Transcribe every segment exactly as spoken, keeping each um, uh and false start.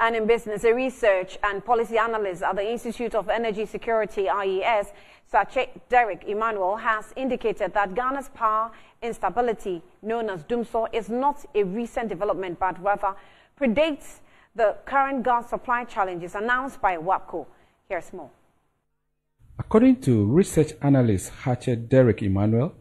And in business, a research and policy analyst at the Institute of Energy Security, I E S, Xatse Derrick Emmanuel, has indicated that Ghana's power instability, known as Dumsor, is not a recent development, but rather predates the current gas supply challenges announced by WAPCO. Here's more. According to research analyst Xatse Derrick Emmanuel,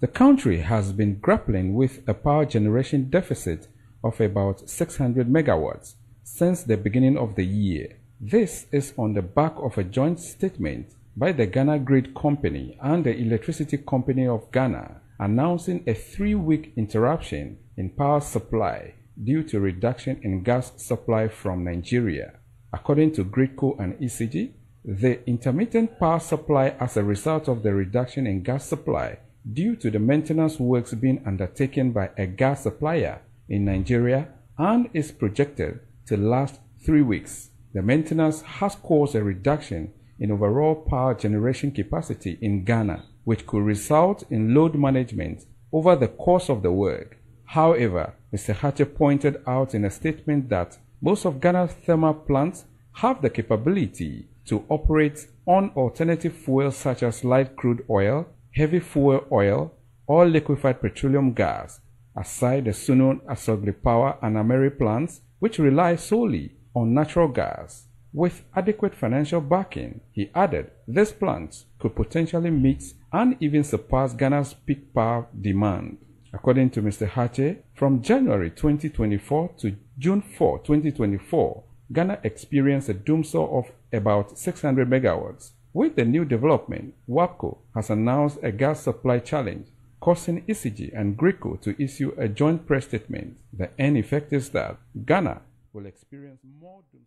the country has been grappling with a power generation deficit of about six hundred megawatts. Since the beginning of the year. This is on the back of a joint statement by the Ghana Grid Company and the Electricity Company of Ghana announcing a three-week interruption in power supply due to reduction in gas supply from Nigeria. According to Gridco and E C G, the intermittent power supply as a result of the reduction in gas supply due to the maintenance works being undertaken by a gas supplier in Nigeria and is projected to last three weeks. The maintenance has caused a reduction in overall power generation capacity in Ghana, which could result in load management over the course of the work. However, Mister Xatse pointed out in a statement that most of Ghana's thermal plants have the capability to operate on alternative fuels such as light crude oil, heavy fuel oil, or liquefied petroleum gas, aside the Sunon Asogli Power and Ameri plants, which rely solely on natural gas. With adequate financial backing, he added, these plants could potentially meet and even surpass Ghana's peak power demand. According to Mister Xatse, from January twenty twenty-four to June fourth twenty twenty-four, Ghana experienced a Dumsor of about six hundred megawatts. With the new development, WAPCO has announced a gas supply challenge, causing E C G and Gridco to issue a joint press statement. The end effect is that Ghana will experience more Dumsor.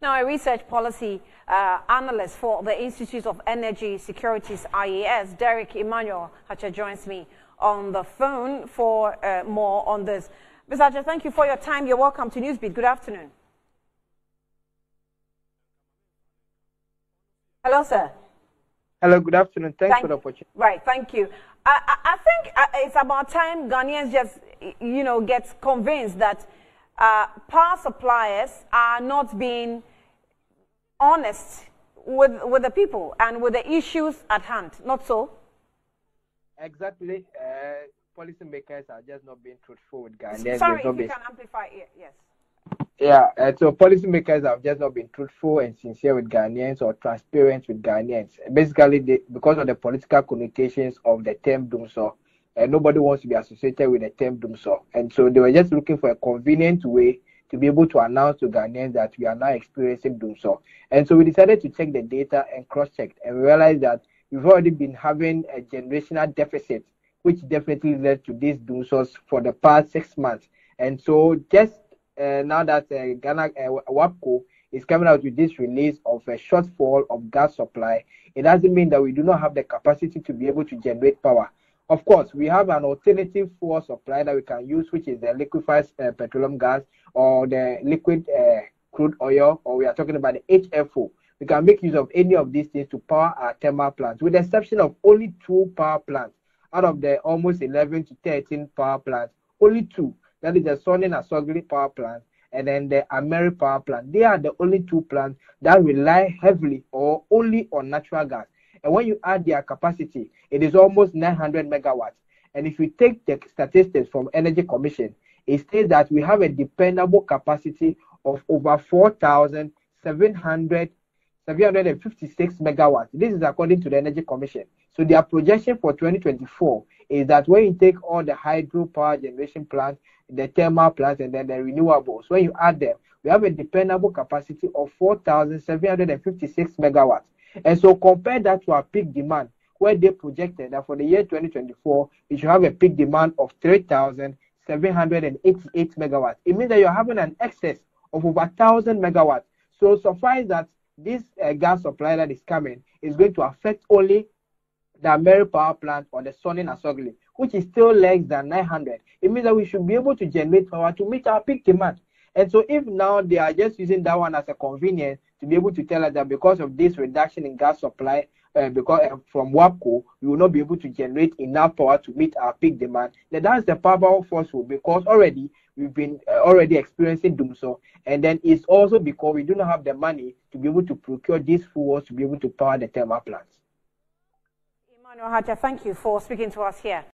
Now, a research policy uh, analyst for the Institute of Energy Security's I E S, Derrick Emmanuel Xatse, joins me on the phone for uh, more on this. Miz Xatse, thank you for your time. You're welcome to NewsBeat. Good afternoon. Hello, sir. Hello, good afternoon. Thanks thank, for the opportunity. Right, thank you. I, I, I think it's about time Ghanaians just, you know, get convinced that uh, power suppliers are not being honest with, with the people and with the issues at hand. Not so? Exactly. Uh, policymakers are just not being truthful with Ghanaians. Sorry, if you can amplify it, yes. Yeah, uh, so policymakers have just not been truthful and sincere with Ghanaians or transparent with Ghanaians. Basically, they, because of the political connotations of the term Dumsor, uh, nobody wants to be associated with the term Dumsor. And so they were just looking for a convenient way to be able to announce to Ghanaians that we are now experiencing Dumsor. And so we decided to check the data and cross-check and realized that we've already been having a generational deficit, which definitely led to these Dumsors for the past six months. And so just Uh, now that uh, Ghana uh, WAPCO is coming out with this release of a shortfall of gas supply, it doesn't mean that we do not have the capacity to be able to generate power. Of course, we have an alternative fuel supply that we can use, which is the liquefied uh, petroleum gas or the liquid uh, crude oil, or we are talking about the H F O. We can make use of any of these things to power our thermal plants, with the exception of only two power plants out of the almost eleven to thirteen power plants, only two. That is the Sunon Asogli Power Plant and then the Ameri Power Plant. They are the only two plants that rely heavily or only on natural gas. And when you add their capacity, it is almost nine hundred megawatts. And if you take the statistics from Energy Commission, it states that we have a dependable capacity of over four thousand seven hundred fifty-six megawatts. This is according to the Energy Commission. So their projection for twenty twenty-four is that when you take all the hydropower generation plants, the thermal plants, and then the renewables, when you add them, we have a dependable capacity of four thousand seven hundred fifty-six megawatts. And so compare that to our peak demand, where they projected that for the year twenty twenty-four, we should have a peak demand of three thousand seven hundred eighty-eight megawatts. It means that you're having an excess of over one thousand megawatts. So suffice that this uh, gas supply that is coming is going to affect only the Ameri Power Plant or the Sunon Asogli, which is still less than nine hundred. It means that we should be able to generate power to meet our peak demand. And so if now they are just using that one as a convenience to be able to tell us that because of this reduction in gas supply, uh, because uh, from WAPCO, we will not be able to generate enough power to meet our peak demand. Now, that's the powerful forceful, because already we've been uh, already experiencing Dumsor, and then it's also because we do not have the money to be able to procure these fuels to be able to power the thermal plants. Emmanuel Haja, thank you for speaking to us here.